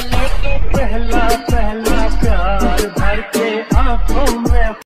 पहला